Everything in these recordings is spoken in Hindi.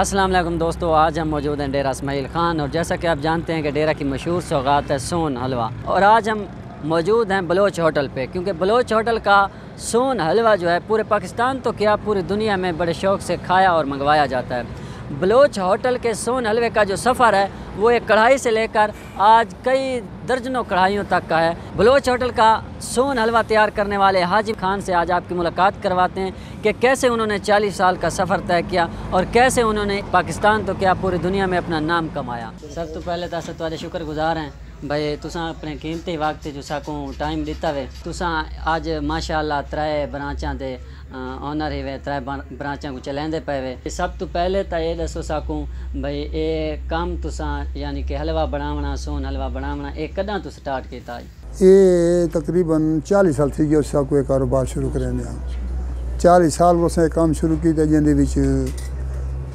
अस्सलाम वालेकुम दोस्तों, आज हम मौजूद हैं डेरा इस्माइल खान और जैसा कि आप जानते हैं कि डेरा की मशहूर सौगात है सोहन हलवा। और आज हम मौजूद हैं बलोच होटल पे, क्योंकि बलोच होटल का सोहन हलवा जो है पूरे पाकिस्तान तो क्या पूरी दुनिया में बड़े शौक़ से खाया और मंगवाया जाता है। बलोच होटल के सोहन हलवे का जो सफ़र है वो एक कढ़ाई से लेकर आज कई दर्जनों कढ़ाइयों तक का है। बलोच होटल का सोहन हलवा तैयार करने वाले हाजी खान से आज आपकी मुलाकात करवाते हैं कि कैसे उन्होंने 40 साल का सफ़र तय किया और कैसे उन्होंने पाकिस्तान तो क्या पूरी दुनिया में अपना नाम कमाया। सब तो पहले तो असत वाले शुक्रगुजार हैं भाई, तुसा अपने कीमती वक्त जो साको टाइम दिता वे। तुसा आज माशाल्लाह त्रै ब्रांचा दे ऑनर ही वे, त्रै ब्रांचा को चलेंदे पे वे। सब तो पहले तो ये दसो साको भाई, ये काम तुसा यानी कि हलवा बनावना, सोहन हलवा बनावना, ये कदा तो स्टार्ट किया? ये तकरीबन 40 साल थी गया को कारोबार शुरू करेंगे। 40 साल उसने काम शुरू किया जिंदे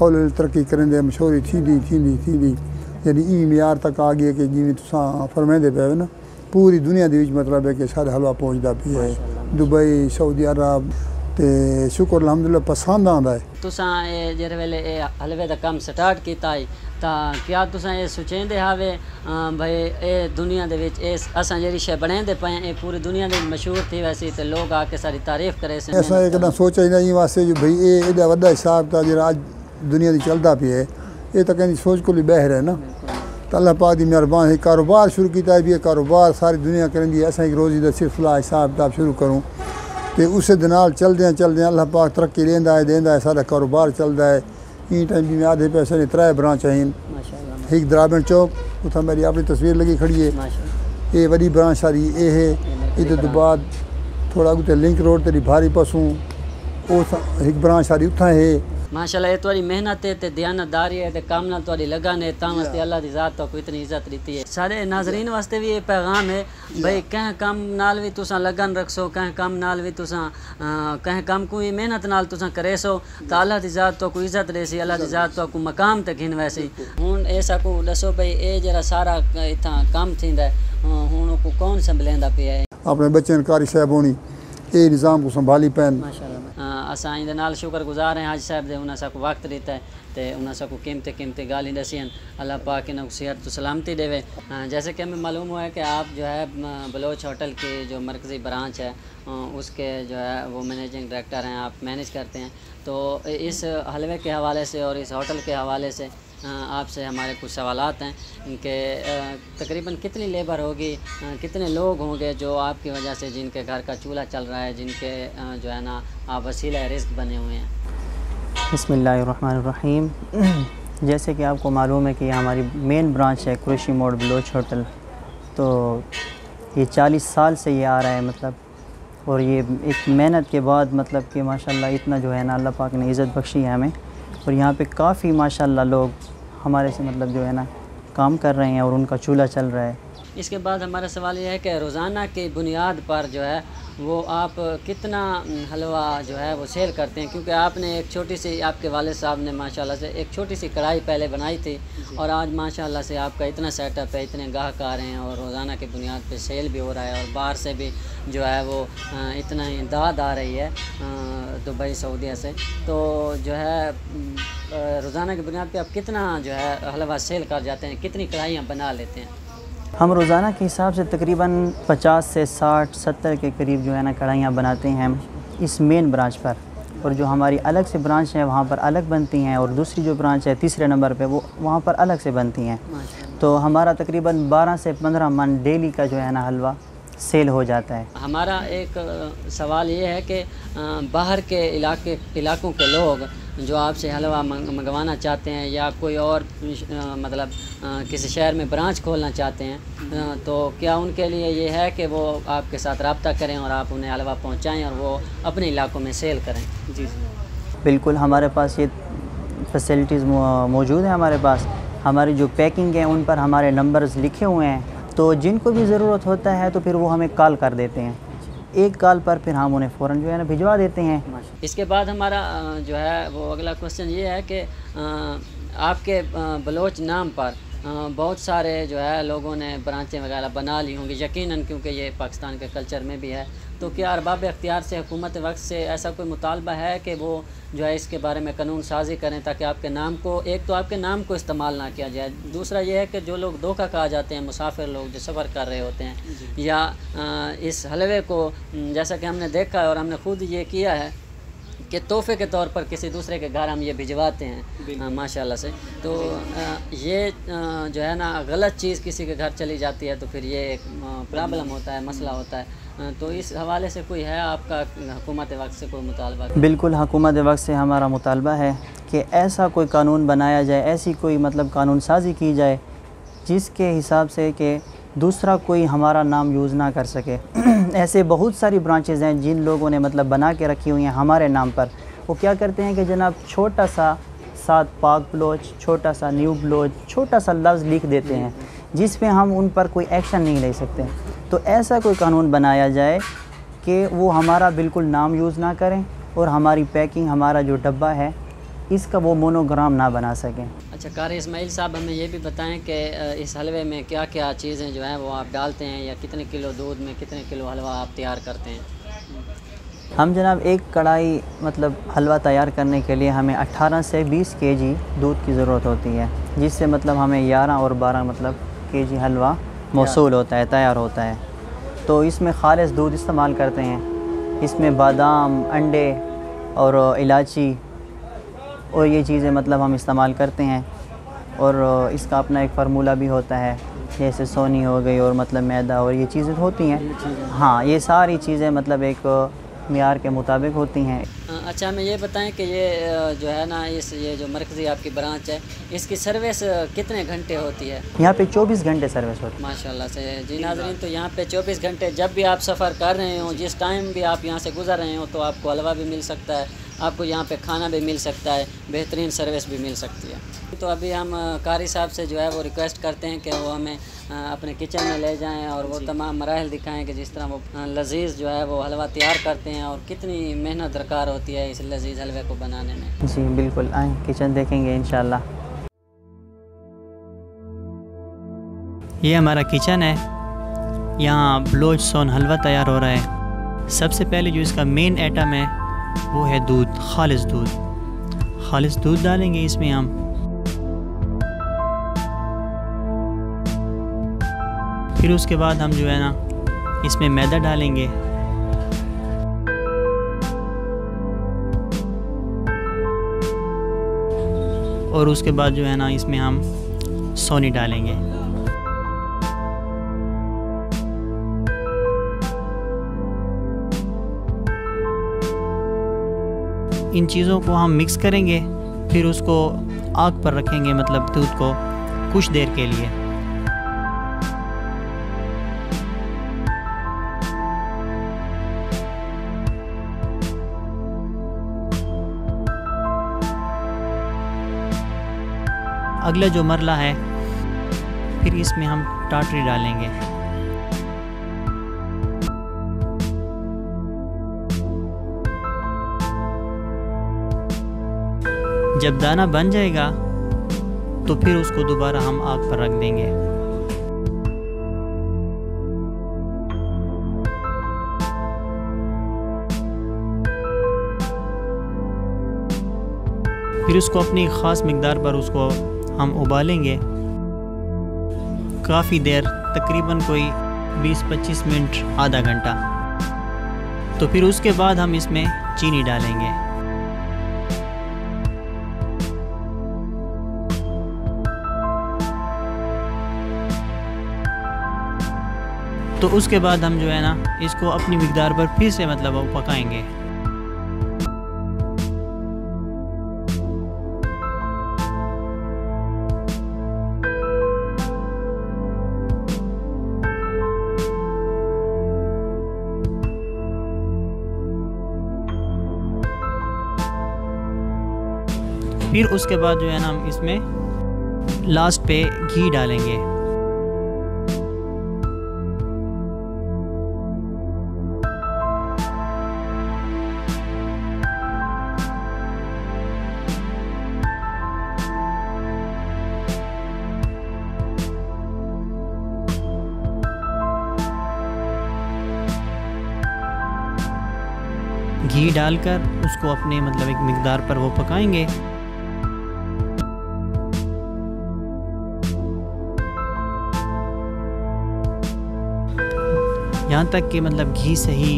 हौले तरक्की करेंदे मशहूरी थी यानी ई म्यार तक आ गए कि जिम्मे तुम फरमेंदे पे ना पूरी दुनिया के मतलब है कि सारा हलवा पहुँचता भी है दुबई, सऊदी अरब। तो शुक्र अलहमदुलिल्लाह पसंद आता है। तुसा जिस वेले हलवे का काम स्टार्ट किया तो क्या तुसा ये सोचेंदे हावे भाई ये दुनिया के अस जी शे बनेंदे पे ये पूरी दुनिया के मशहूर थी वैसी तो लोग आके सारी तारीफ करे? ऐसा एकदम सोचा इन वास्ते जो भाई ये एडा वड्डा हिसाब था जो अज दुनिया की चलता भी है, ये तो कहीं सोच को बहर है ना। तो अल्लाह पाक की मेहरबानी कारोबार शुरू किया भी है, कारोबार सारी दुनिया करेंगी। ऐसा ही रोज़ी का सिलसिला हिसाब किताब शुरू करूँ तो उस चलद चलद अल्लाह पाक तरक्की देंदा है सारा कारोबार चलता है। इन टाइम भी आधे पैसे त्रै ब्रांच हैं, एक द्राबण चौक उतना मेरी अपनी तस्वीर लगी खड़ी है, ये वही ब्रांच सारी ये है। इधर तो बाद थोड़ा उतने लिंक रोड तेरी भारी पसूँ एक ब्रांच सारी उतना है। माशाल्लाह, ये तुरी मेहनत है, दयानतदारी है, कामना तुरी लगन है, तां वास्ते अल्लाह की ज़ात को इतनी इज्जत दी है। सारे नाजरीन वास्ते भी ये पैगाम है भाई, कें काम नाल भी तुसा लगन रखसो, कें काम नाल भी तुसा कें काम को मेहनत नाल तुसा करेसो तो अल्लाह की ज़ात को इज्जत देसी, अल्लाह की ज़ात को मकाम तक गिन वैसी। हुन ऐसा को दसो भाई, ये जरा सारा इतना काम थींदा है हुन को कौन संभलेंदा पिया है? अपने बच्चे कारी साहब होनी ये निज़ाम को संभाली पैन। माशाल्लाह, असां इनदे नाल शुक्रगुजार हैं हाजी साहब दे, उन्हां सा को वक्त दिता है तो उन्हां सा को कीमती कीमती गाली दसियन। अल्लाह पाक इन्हां को सेहत तो सलामती देवे। जैसे कि हमें मालूम हुआ है कि आप जो है बलोच होटल की जो मरकज़ी ब्रांच है उसके जो है वो मैनेजिंग डायरेक्टर हैं, आप मैनेज करते हैं। तो इस हलवे के हवाले से और इस होटल के हवाले से आपसे हमारे कुछ सवाल हैं कि तकरीबन कितनी लेबर होगी, कितने लोग होंगे जो आपकी वजह से जिनके घर का चूल्हा चल रहा है, जिनके जो है ना आप वसीला रिस्क बने हुए हैं? बिस्मिल्लाहिर्रहमानिर्रहीम। जैसे कि आपको मालूम है कि हमारी मेन ब्रांच है कुरेशी मोड़ बलोच होटल, तो ये 40 साल से ये आ रहा है मतलब, और ये एक मेहनत के बाद मतलब कि माशाल्लाह इतना जो है ना अल्लाह पाक ने इज़्ज़त बख्शी है हमें। और यहाँ पे काफ़ी माशाल्लाह लोग हमारे से मतलब जो है ना काम कर रहे हैं और उनका चूल्हा चल रहा है। इसके बाद हमारा सवाल यह है कि रोज़ाना की बुनियाद पर जो है वो आप कितना हलवा जो है वो सेल करते हैं? क्योंकि आपने एक छोटी सी, आपके वाले साहब ने माशाल्लाह से एक छोटी सी कढ़ाई पहले बनाई थी और आज माशाल्लाह से आपका इतना सेटअप है, इतने गाहक आ रहे हैं और रोज़ाना की बुनियाद पे सेल भी हो रहा है और बाहर से भी जो है वो इतना इमदाद आ रही है दुबई सऊदी से। तो जो है रोज़ाना की बुनियाद पर आप कितना जो है हलवा सेल कर जाते हैं, कितनी कढ़ाइयाँ बना लेते हैं? हम रोज़ाना के हिसाब से तकरीबन 50 से 60 70 के करीब जो है ना कढ़ाइयाँ बनाते हैं इस मेन ब्रांच पर। और जो हमारी अलग से ब्रांच है वहाँ पर अलग बनती हैं, और दूसरी जो ब्रांच है तीसरे नंबर पे वो वहाँ पर अलग से बनती हैं। तो हमारा तकरीबन 12 से 15 मन डेली का जो है ना हलवा सेल हो जाता है। हमारा एक सवाल ये है कि बाहर के इलाकों के लोग जो आपसे हलवा मंगवाना चाहते हैं या कोई और मतलब किसी शहर में ब्रांच खोलना चाहते हैं तो क्या उनके लिए ये है कि वो आपके साथ रब्ता करें और आप उन्हें हलवा पहुंचाएं और वो अपने इलाकों में सेल करें? जी जी बिल्कुल, हमारे पास ये फैसिलिटीज़ मौजूद है। हमारे पास हमारी जो पैकिंग है उन पर हमारे नंबर्स लिखे हुए हैं, तो जिनको भी ज़रूरत होता है तो फिर वो हमें कॉल कर देते हैं, एक कॉल पर फिर हम उन्हें फ़ौरन जो है ना भिजवा देते हैं। इसके बाद हमारा जो है वो अगला क्वेश्चन ये है कि आपके बलोच नाम पर बहुत सारे जो है लोगों ने ब्रांचें वगैरह बना ली होंगी यकीनन, क्योंकि ये पाकिस्तान के कल्चर में भी है। तो क्या अरबाब अख्तियार से हुकूमत वक्त से ऐसा कोई मुतालबा है कि वो जो है इसके बारे में कानून साजी करें ताकि आपके नाम को, एक तो आपके नाम को इस्तेमाल ना किया जाए, दूसरा यह है कि जो लोग धोखा कहा जाते हैं, मुसाफिर लोग जो सफ़र कर रहे होते हैं, या इस हलवे को जैसा कि हमने देखा है और हमने ख़ुद ये किया है कि तोहफे के तौर पर किसी दूसरे के घर हम ये भिजवाते हैं माशाल्लाह से, तो ये जो है ना गलत चीज़ किसी के घर चली जाती है तो फिर ये एक प्रॉब्लम होता है, मसला होता है। तो इस हवाले से कोई है आपका हुकूमत वक्त से कोई मुतालबा? बिल्कुल, हुकूमत वक्त से हमारा मुतालबा है कि ऐसा कोई कानून बनाया जाए, ऐसी कोई मतलब कानून साजी की जाए जिसके हिसाब से कि दूसरा कोई हमारा नाम यूज़ ना कर सके। ऐसे बहुत सारी ब्रांचेज़ हैं जिन लोगों ने मतलब बना के रखी हुई हैं हमारे नाम पर। वो क्या करते हैं कि जनाब छोटा सा सात पाक बलोच, छोटा सा न्यू बलोच, छोटा सा लफ्ज़ लिख देते हैं जिस पे हम उन पर कोई एक्शन नहीं ले सकते। तो ऐसा कोई कानून बनाया जाए कि वो हमारा बिल्कुल नाम यूज़ ना करें और हमारी पैकिंग, हमारा जो डब्बा है इसका वो मोनोग्राम ना बना सकें। अच्छा कारी इस्माइल साहब, हमें ये भी बताएं कि इस हलवे में क्या क्या चीज़ें जो हैं वो आप डालते हैं, या कितने किलो दूध में कितने किलो हलवा आप तैयार करते हैं? हम जनाब एक कढ़ाई मतलब हलवा तैयार करने के लिए हमें 18 से 20 केजी दूध की ज़रूरत होती है, जिससे मतलब हमें 11 और 12 मतलब केजी हलवा मौसूल होता है, तैयार होता है। तो इसमें खालिस दूध इस्तेमाल करते हैं, इसमें बादाम, अंडे और इलायची और ये चीज़ें मतलब हम इस्तेमाल करते हैं। और इसका अपना एक फार्मूला भी होता है, जैसे सोनी हो गई और मतलब मैदा और ये चीज़ें होती हैं। हाँ, ये सारी चीज़ें मतलब एक मियार के मुताबिक होती हैं। अच्छा, हमें ये बताएं कि ये जो है ना इस ये जो मरकज़ी आपकी ब्रांच है, इसकी सर्विस कितने घंटे होती है? यहाँ पे 24 घंटे सर्विस होती है माशाल्लाह से। जी नाज़रीन, तो यहाँ पे 24 घंटे जब भी आप सफ़र कर रहे हो, जिस टाइम भी आप यहाँ से गुजर रहे हो, तो आपको हलवा भी मिल सकता है, आपको यहाँ पे खाना भी मिल सकता है, बेहतरीन सर्विस भी मिल सकती है। तो अभी हम कारी साहब से जो है वो रिक्वेस्ट करते हैं कि वो हमें अपने किचन में ले जाएं और वो तमाम मराहल दिखाएं कि जिस तरह वो लजीज़ जो है वो हलवा तैयार करते हैं और कितनी मेहनत दरकार होती है इस लजीज़ हलवे को बनाने में। जी बिल्कुल, आएँ किचन देखेंगे इंशाल्लाह। ये हमारा किचन है, यहाँ बलोच सोन हलवा तैयार हो रहा है। सबसे पहले जो इसका मेन आइटम है वो है दूध, खालिस दूध। खालिस दूध डालेंगे इसमें हम। फिर उसके बाद हम जो है ना इसमें मैदा डालेंगे। और उसके बाद जो है ना इसमें हम सोनी डालेंगे। इन चीज़ों को हम मिक्स करेंगे, फिर उसको आग पर रखेंगे मतलब दूध को कुछ देर के लिए। अगला जो मरला है फिर इसमें हम टाटरी डालेंगे। जब दाना बन जाएगा तो फिर उसको दोबारा हम आग पर रख देंगे। फिर उसको अपनी ख़ास मिकदार पर उसको हम उबालेंगे काफ़ी देर, तकरीबन कोई 20-25 मिनट, आधा घंटा। तो फिर उसके बाद हम इसमें चीनी डालेंगे। तो उसके बाद हम जो है ना इसको अपनी मिकदार पर फिर से मतलब पकाएंगे। फिर उसके बाद जो है ना हम इसमें लास्ट पे घी डालेंगे। घी डालकर उसको अपने मतलब एक मिकदार पर वो पकाएंगे। यहाँ तक कि मतलब घी सही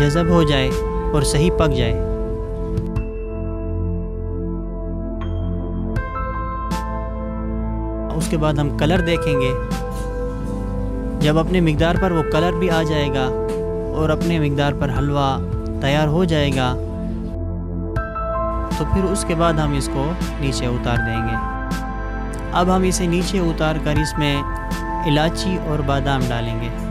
जज़ब हो जाए और सही पक जाए। उसके बाद हम कलर देखेंगे। जब अपने मिकदार पर वो कलर भी आ जाएगा और अपने मिकदार पर हलवा तैयार हो जाएगा तो फिर उसके बाद हम इसको नीचे उतार देंगे। अब हम इसे नीचे उतार कर इसमें इलायची और बादाम डालेंगे।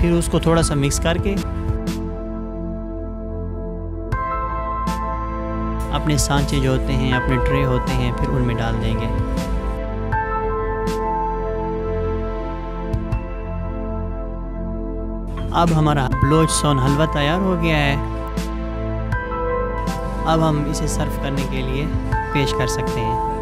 फिर उसको थोड़ा सा मिक्स करके अपने सांचे जो होते हैं, अपने ट्रे होते हैं, फिर उनमें डाल देंगे। अब हमारा बलोच सोहन हलवा तैयार हो गया है। अब हम इसे सर्व करने के लिए पेश कर सकते हैं।